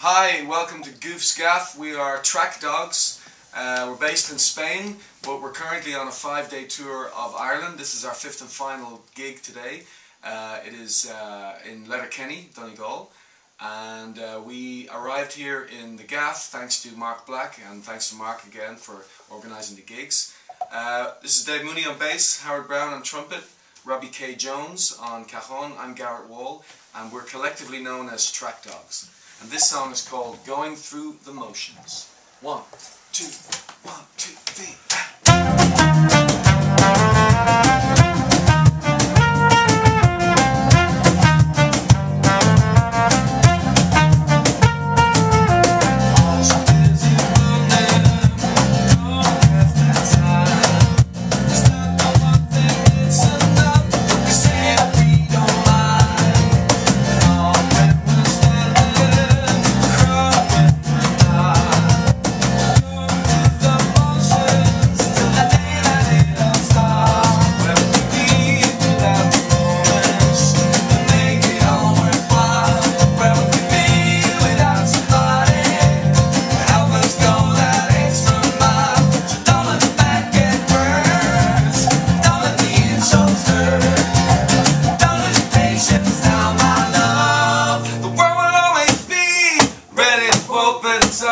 Hi, welcome to Goof Scaff. We are Track Dogs. We're based in Spain, but we're currently on a 5-day tour of Ireland. This is our 5th and final gig today. It is in Letterkenny, Donegal. And we arrived here in the Gaff thanks to Mark Black, and thanks to Mark again for organising the gigs. This is Dave Mooney on bass, Howard Brown on trumpet, Robbie K. Jones on cajon. I'm Garrett Wall, and we're collectively known as Track Dogs. And this song is called Going Through the Motions. 1, 2, 1, 2, 3.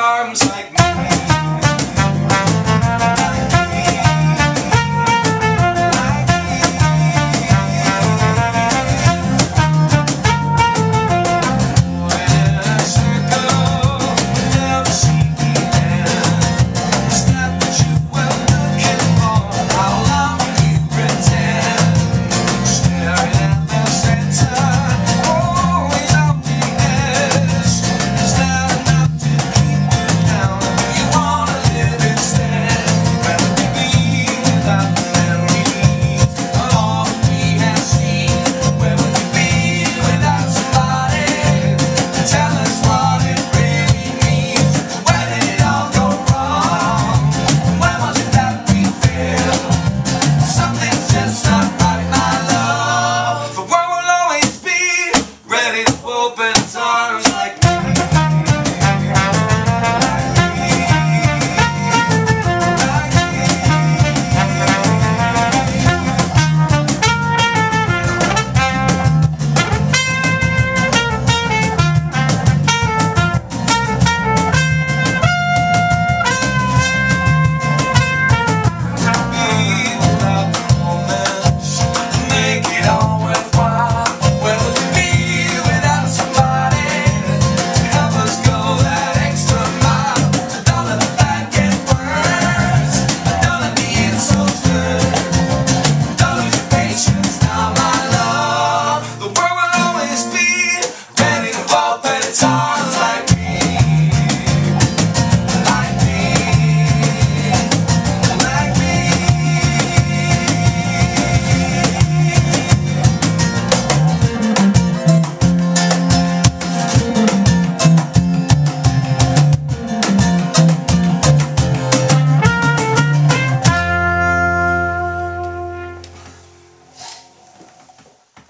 Arms like me.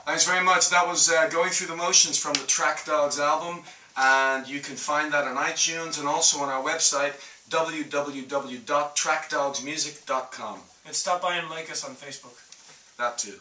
Thanks very much. That was Going Through the Motions from the Track Dogs album, and you can find that on iTunes and also on our website, www.trackdogsmusic.com. And stop by and like us on Facebook. That too.